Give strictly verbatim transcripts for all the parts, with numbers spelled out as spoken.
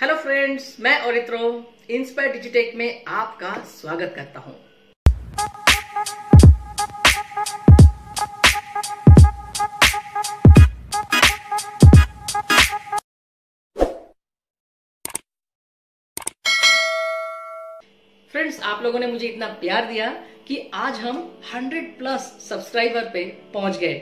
Hello friends, मैं Auritro inspire Digitek में आपका स्वागत करता हूं। फ्रेंड्स, आप लोगों ने मुझे इतना प्यार दिया कि आज हम सौ प्लस सब्सक्राइबर पे पहुंच गए।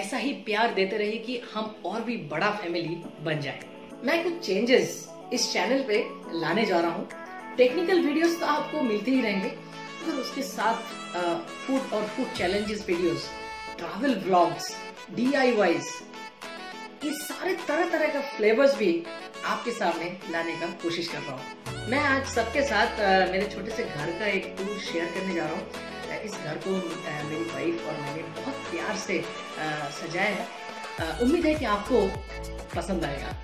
ऐसा ही प्यार देते रहिए कि हम और भी बड़ा फैमिली बन जाए। मैं कुछ चेंजेस इस चैनल पे लाने जा रहा हूँ। टेक्निकल वीडियोस तो आपको मिलते ही रहेंगे, फिर तो उसके साथ फूड और food challenges videos, travel vlogs, D I Ys, ये सारे तरह तरह का फ्लेवर्स भी आपके सामने लाने का कोशिश कर रहा हूँ। मैं आज सबके साथ आ, मेरे छोटे से घर का एक टूर शेयर करने जा रहा हूँ। इस घर को आ, मेरी वाइफ और मैंने बहुत प्यार से आ, सजाया है। उम्मीद है कि आपको पसंद आएगा।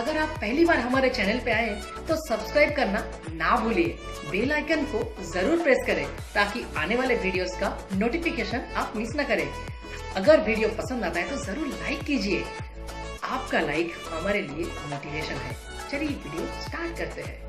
अगर आप पहली बार हमारे चैनल पे आए तो सब्सक्राइब करना ना भूलिए। बेल आइकन को जरूर प्रेस करें ताकि आने वाले वीडियोस का नोटिफिकेशन आप मिस ना करें। अगर वीडियो पसंद आता है तो जरूर लाइक कीजिए। आपका लाइक हमारे लिए मोटिवेशन है। चलिए वीडियो स्टार्ट करते हैं।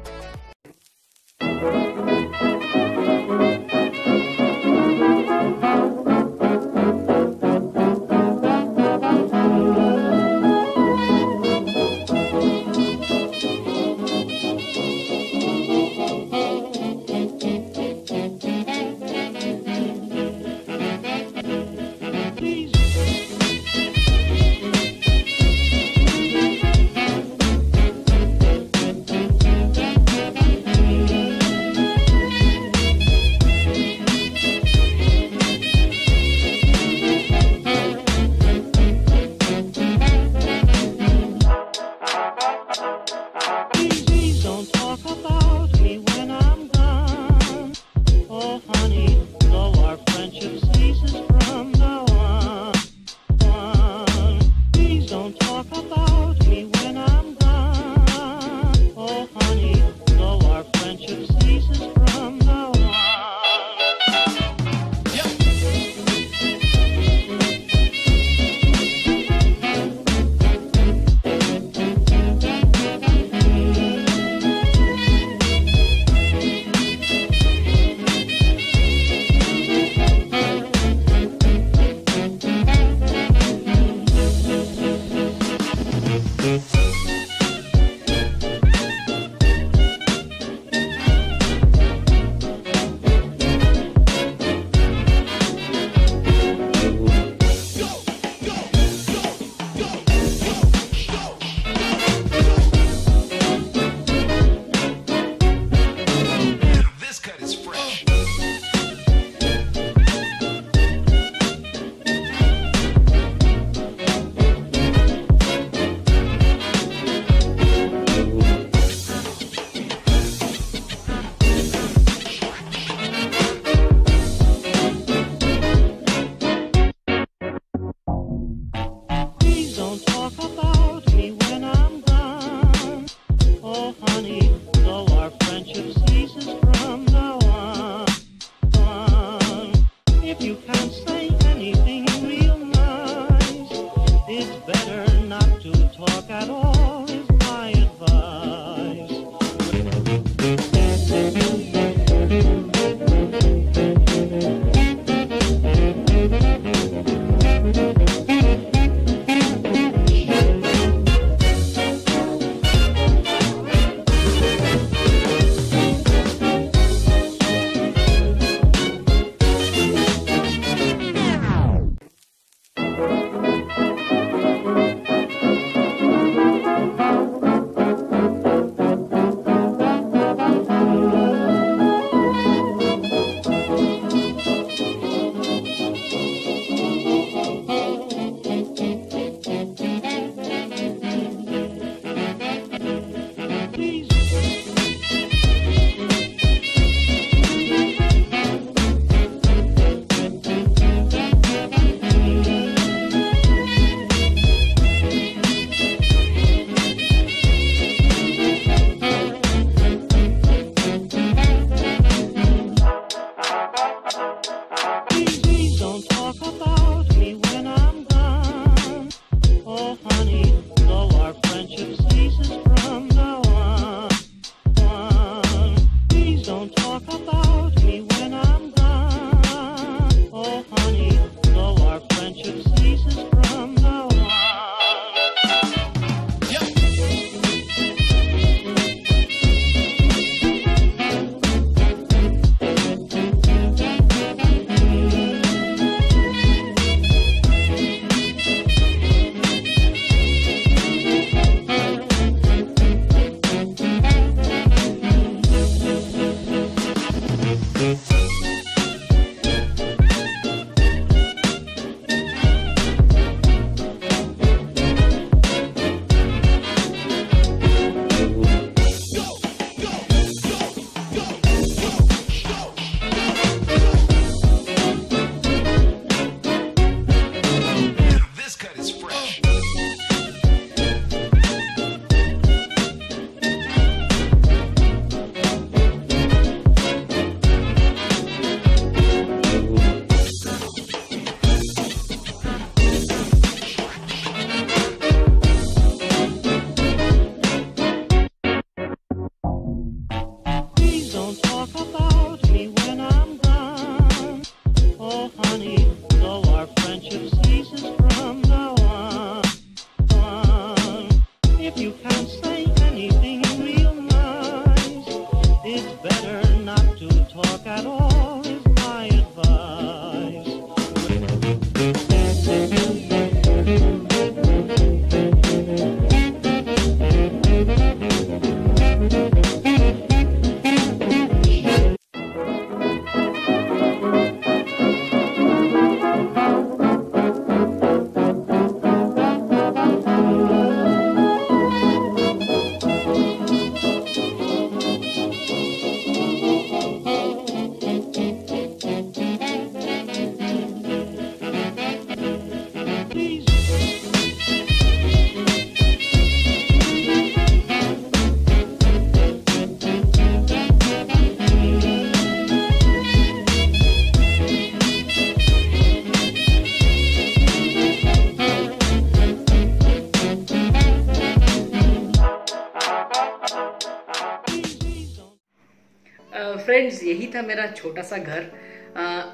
फ्रेंड्स यही था मेरा छोटा सा घर।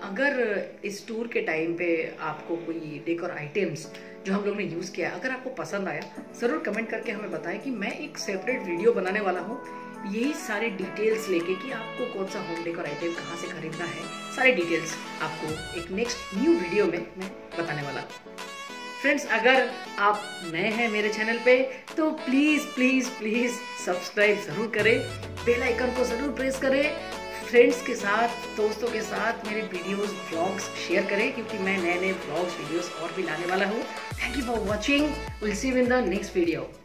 अगर इस टूर के टाइम पे आपको कोई डेकोर आइटम्स जो हम लोग ने यूज़ किया अगर आपको पसंद आया ज़रूर कमेंट करके हमें बताएं कि मैं एक सेपरेट वीडियो बनाने वाला हूँ यही सारे डिटेल्स लेके कि आपको कौन सा होम डेकोर आइटम कहाँ से खरीदना है। सारे डिटेल्स आपको एक नेक्स्ट न्यू वीडियो में मैं बताने वाला हूँ। फ्रेंड्स अगर आप नए हैं मेरे चैनल पे तो प्लीज़ प्लीज़ प्लीज़ सब्सक्राइब ज़रूर करें, बेल आइकन को ज़रूर प्रेस करें, फ्रेंड्स के साथ दोस्तों के साथ मेरे वीडियोस व्लॉग्स शेयर करें क्योंकि मैं नए नए व्लॉग्स वीडियोस और भी लाने वाला हूँ। Thank you for watching, will see you in the next video.